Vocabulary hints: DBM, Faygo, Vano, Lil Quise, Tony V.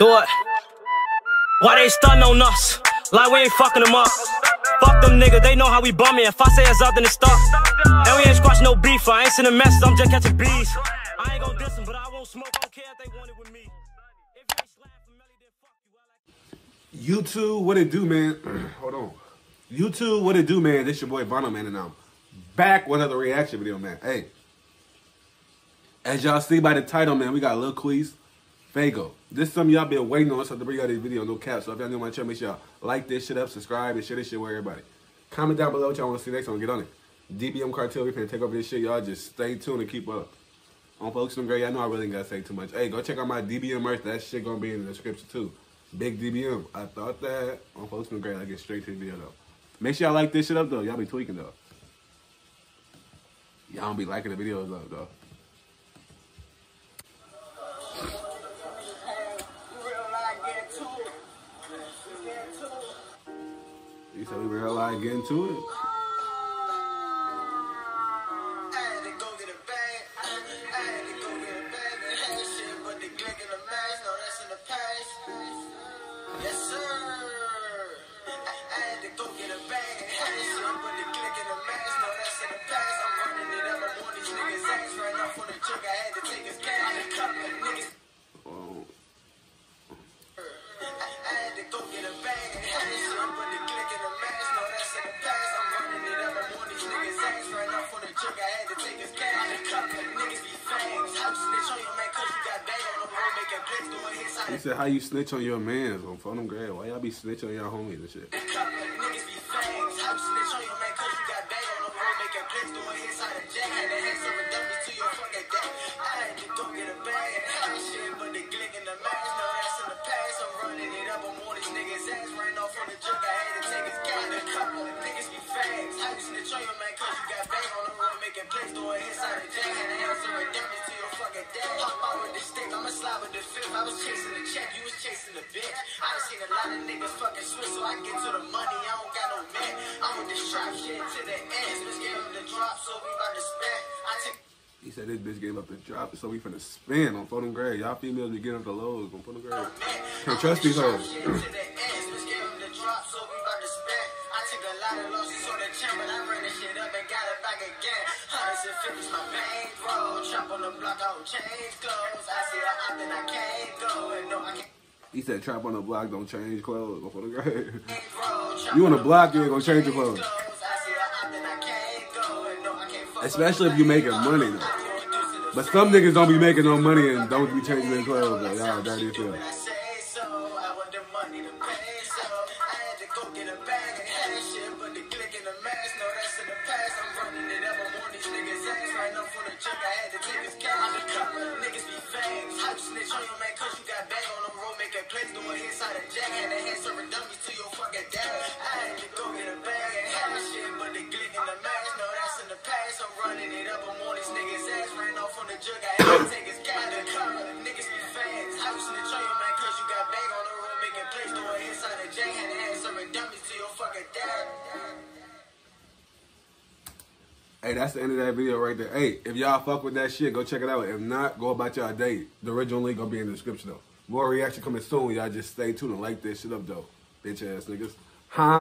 Do it. Why they stuntin' on us? Like we ain't fucking them up. Fuck them niggas, they know how we bummin'. If I say it's up, then it's stuck. And we ain't squash no beef, I ain't sending messages, I'm just catching bees. I ain't gon' diss them, but I won't smoke, don't care if they want it with me. YouTube, what it do, man? Hold on. YouTube, what it do, man? This your boy Vano, man, and I'm back with another reaction video, man. Hey, as y'all see by the title, man, we got Lil Quise, Faygo. This is something y'all been waiting on, so I have to bring y'all this video, no cap. So if y'all new to my channel, make sure y'all like this shit up, subscribe, and share this shit with everybody. Comment down below what y'all want to see next, I'm gonna get on it. DBM cartel, we finna take over this shit, y'all just stay tuned and keep up. On folks, I'm great, I know I really ain't gotta say too much. Hey, go check out my DBM merch, that shit gonna be in the description too. Big DBM, I thought that. On folks, I'm great, I get straight to the video though. Make sure y'all like this shit up though, y'all be tweaking though. Y'all don't be liking the videos up though. You said we real life getting to it. I had to go get a bag. I had to go get a bag. They had the shit, but they click in the mask. No, that's in the past. Yes, sir. I had to go get a bag. They had the shit, but they click in the mask. No, that's in the past. I'm running it up. I want these niggas ass right now for the trick. I had to take his gas. I cut the niggas. I had to go get a bag. They had the shit, but they click in the mask. No, that's in the past. I'm running it up. I want these niggas ass right now for the trick. I had to take his gas. I cut the niggas. Be fangs. How you snitch on your man? Cause you got bad on the road. Make a glitch doing his side. He said, how you snitch on your man? On phone them grab. Why y'all be snitch on y'all homies and shit? I was chasing the check, you was chasing the bitch. I done seen a lot of niggas fucking switch, so I get to the money, I don't got no man. I'm with this trap shit to the end. This bitch gave up the drop, so we about to spend. He said this bitch gave up the drop, so we finna spin on phone grade. Y'all females be getting up the lows on phone grade. Can't trust these hoes. This bitch gave up the drop, so we about to spend. I took a lot of losses on the chain, but I ran this shit up and got it back again. Hundreds and fifties, my vein grow. Trap on the block, I don't change clothes. I see the op and I can't go. And no, I can't. He said trap on the block, don't change clothes. Go for the grave. You on the block, you ain't gonna change your clothes. Especially if you making money though. But some niggas don't be making no money and don't be changing their clothes though. Y'all dirty as hell. Hey, that's the end of that video right there. Hey, if y'all fuck with that shit, go check it out. If not, go about y'all day. The original link gonna be in the description though. More reaction coming soon. Y'all just stay tuned and like this shit up though. Bitch ass niggas. Huh?